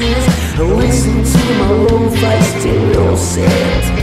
sense. I listen to my own voice, still no sense.